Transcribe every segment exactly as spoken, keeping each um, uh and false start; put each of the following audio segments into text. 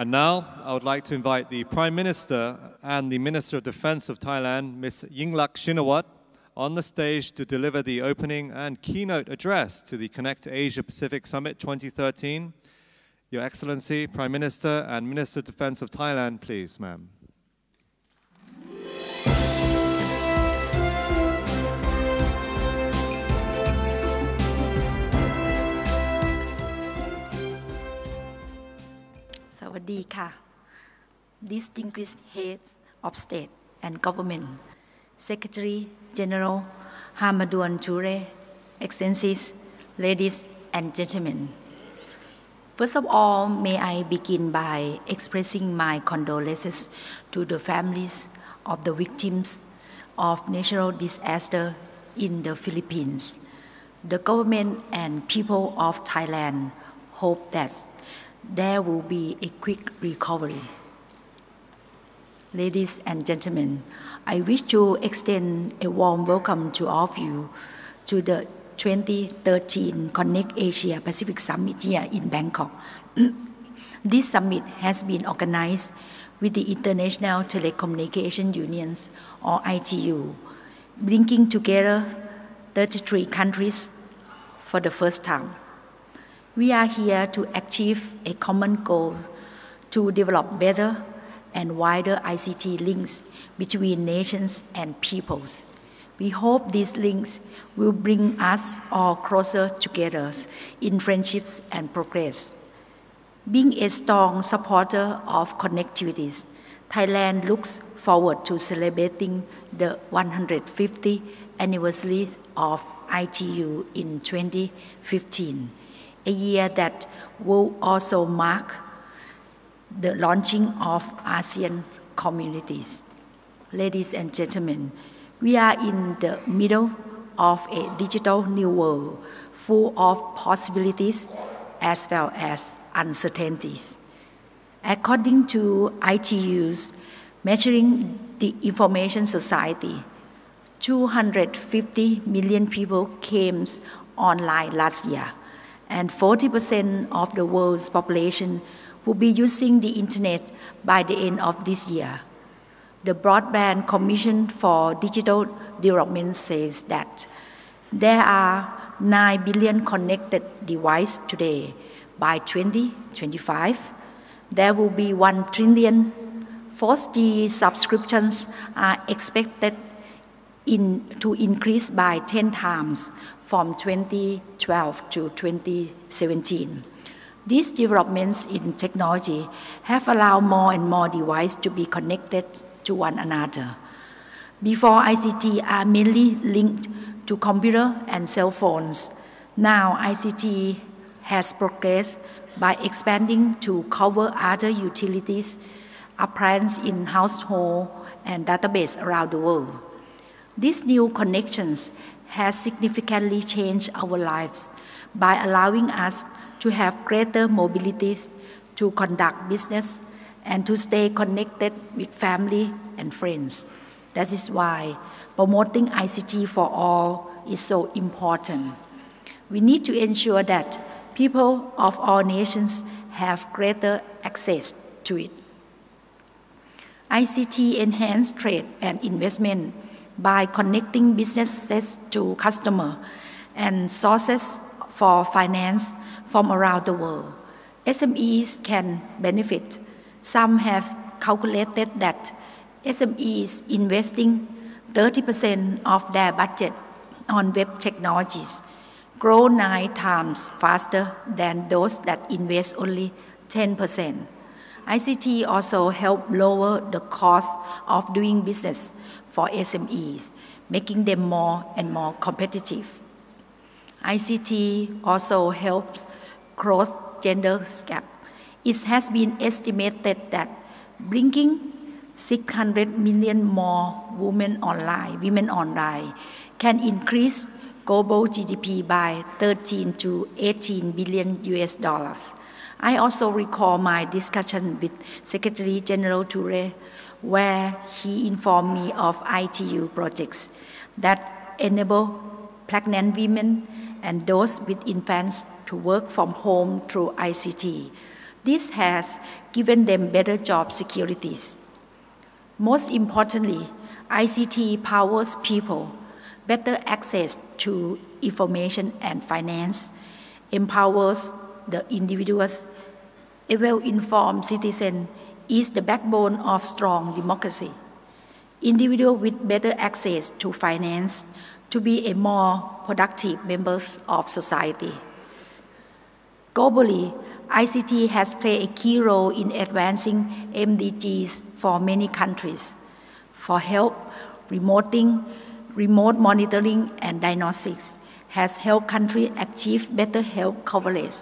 And now, I would like to invite the Prime Minister and the Minister of Defense of Thailand, Miz Yingluck Shinawatra, on the stage to deliver the opening and keynote address to the Connect Asia-Pacific Summit twenty thirteen. Your Excellency, Prime Minister and Minister of Defense of Thailand, please, ma'am. Distinguished heads of state and government, Secretary General Hamadoun Toure, Excellencies, ladies and gentlemen. First of all, may I begin by expressing my condolences to the families of the victims of natural disaster in the Philippines. The government and people of Thailand hope that there will be a quick recovery. Ladies and gentlemen, I wish to extend a warm welcome to all of you to the twenty thirteen Connect Asia-Pacific Summit here in Bangkok. This summit has been organized with the International Telecommunication Unions, or I T U, bringing together thirty-three countries for the first time. We are here to achieve a common goal to develop better and wider I C T links between nations and peoples. We hope these links will bring us all closer together in friendships and progress. Being a strong supporter of connectivities, Thailand looks forward to celebrating the one hundred fiftieth anniversary of I T U in twenty fifteen. A year that will also mark the launching of ASEAN communities. Ladies and gentlemen, we are in the middle of a digital new world full of possibilities as well as uncertainties. According to I T U's Measuring the Information Society, two hundred fifty million people came online last year, and forty percent of the world's population will be using the internet by the end of this year. The Broadband Commission for Digital Development says that there are nine billion connected devices today. By twenty twenty-five, there will be one trillion. four G subscriptions are expected in, to increase by ten times. From twenty twelve to twenty seventeen. These developments in technology have allowed more and more devices to be connected to one another. Before, I C T are mainly linked to computers and cell phones. Now, I C T has progressed by expanding to cover other utilities, appliances in households, and databases around the world. These new connections has significantly changed our lives by allowing us to have greater mobility, to conduct business, and to stay connected with family and friends. That is why promoting I C T for all is so important. We need to ensure that people of all nations have greater access to it. I C T enhances trade and investment by connecting businesses to customers and sources for finance from around the world. S M Es can benefit. Some have calculated that S M Es investing thirty percent of their budget on web technologies grow nine times faster than those that invest only ten percent. I C T also helps lower the cost of doing business for S M Es, making them more and more competitive. I C T also helps close gender gap. It has been estimated that bringing six hundred million more women online, women online can increase global G D P by thirteen to eighteen billion U S dollars. I also recall my discussion with Secretary General Toure, where he informed me of I T U projects that enable pregnant women and those with infants to work from home through I C T. This has given them better job securities. Most importantly, I C T powers people, better access to information and finance, empowers the individuals. A well-informed citizen is the backbone of strong democracy. Individuals with better access to finance to be a more productive members of society. Globally, I C T has played a key role in advancing M D Gs for many countries for help, remoting, remote monitoring and diagnostics has helped countries achieve better health coverage.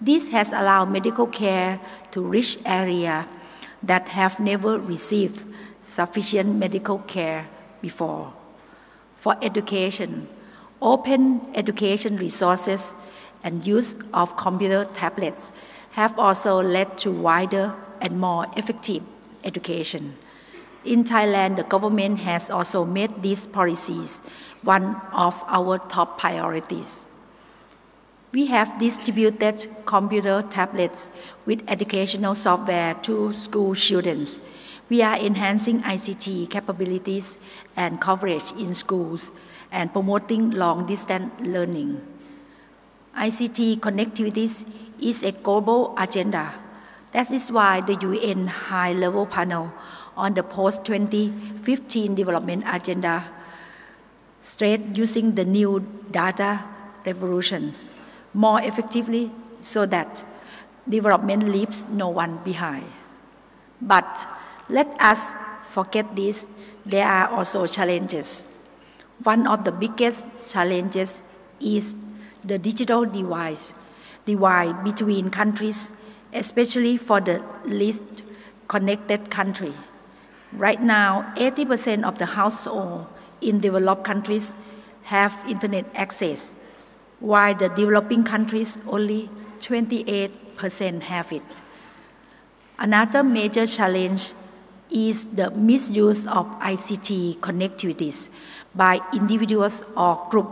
This has allowed medical care to reach areas that have never received sufficient medical care before. For education, open education resources and use of computer tablets have also led to wider and more effective education. In Thailand, the government has also made these policies one of our top priorities. We have distributed computer tablets with educational software to school students. We are enhancing I C T capabilities and coverage in schools and promoting long-distance learning. I C T connectivities is a global agenda. That is why the U N High-Level Panel on the post twenty fifteen Development Agenda stressed using the new data revolutions more effectively so that development leaves no one behind. But let us forget this, there are also challenges. One of the biggest challenges is the digital divide, divide between countries, especially for the least connected country. Right now, eighty percent of the households in developed countries have internet access, while the developing countries only twenty-eight percent have it. Another major challenge is the misuse of I C T connectivities by individuals or groups.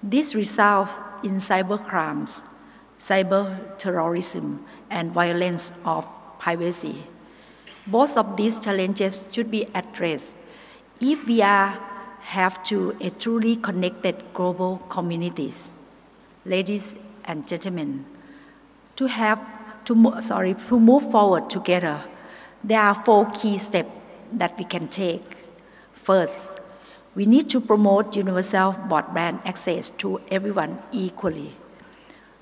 This results in cybercrimes, cyberterrorism, and violence of privacy. Both of these challenges should be addressed if we are have to a truly connected global communities. Ladies and gentlemen, to have to mo sorry to move forward together, there are four key steps that we can take. First, we need to promote universal broadband access to everyone equally.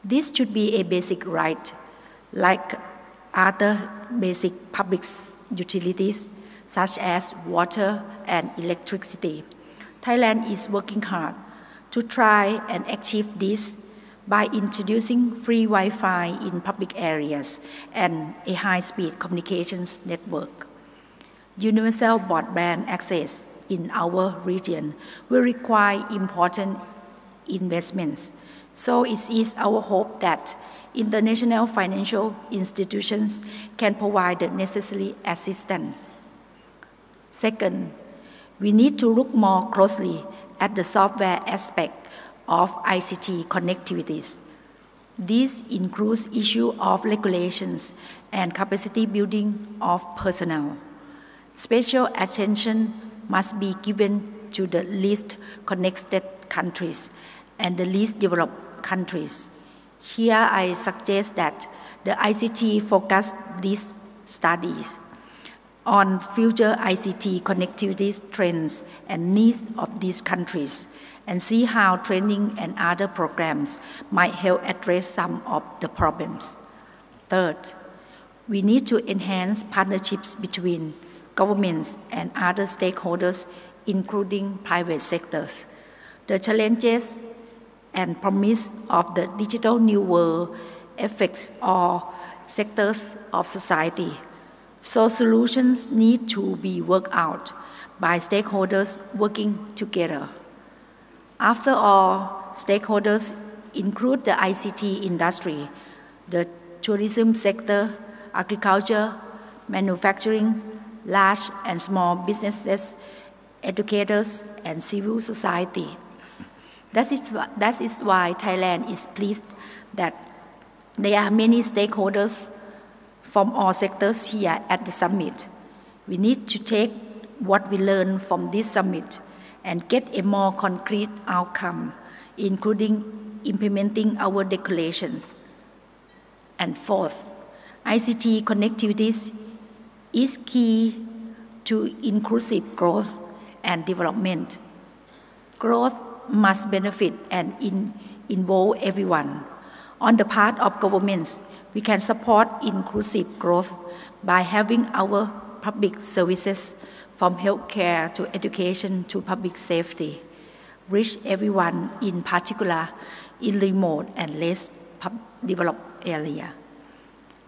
This should be a basic right, like other basic public utilities, such as water and electricity. Thailand is working hard to try and achieve this by introducing free Wi-Fi in public areas and a high-speed communications network. Universal broadband access in our region will require important investments. So it is our hope that international financial institutions can provide the necessary assistance. Second, we need to look more closely at the software aspect of I C T connectivities. This includes issue of regulations and capacity building of personnel. Special attention must be given to the least connected countries and the least developed countries. Here I suggest that the I C T focus these studies on future I C T connectivity trends and needs of these countries and see how training and other programs might help address some of the problems. Third, we need to enhance partnerships between governments and other stakeholders, including private sectors. The challenges and promise of the digital new world affects all sectors of society. So solutions need to be worked out by stakeholders working together. After all, stakeholders include the I C T industry, the tourism sector, agriculture, manufacturing, large and small businesses, educators, and civil society. That is, that is why Thailand is pleased that there are many stakeholders from all sectors here at the summit. We need to take what we learn from this summit and get a more concrete outcome, including implementing our declarations. And fourth, I C T connectivities is key to inclusive growth and development. Growth must benefit and in, involve everyone. On the part of governments, we can support inclusive growth by having our public services, from healthcare to education to public safety, reach everyone, in particular in remote and less developed areas.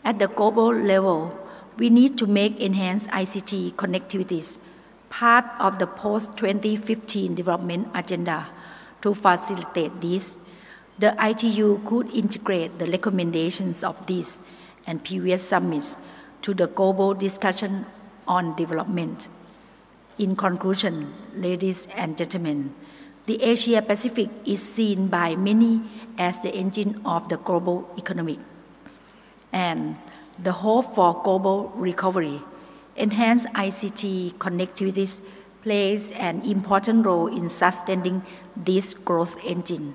At the global level, we need to make enhanced I C T connectivities part of the post twenty fifteen development agenda. To facilitate this, the I T U could integrate the recommendations of this and previous summits to the global discussion on development. In conclusion, ladies and gentlemen, the Asia-Pacific is seen by many as the engine of the global economy and the hope for global recovery. Enhanced I C T connectivities plays an important role in sustaining this growth engine.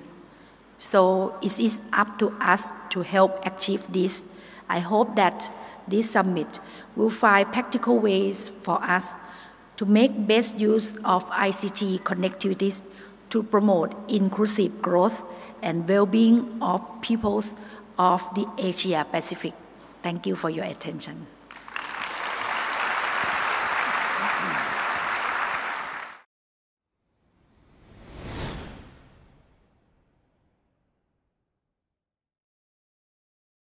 So it is up to us to help achieve this. I hope that this summit will find practical ways for us to make best use of I C T connectivities to promote inclusive growth and well-being of peoples of the Asia Pacific. Thank you for your attention.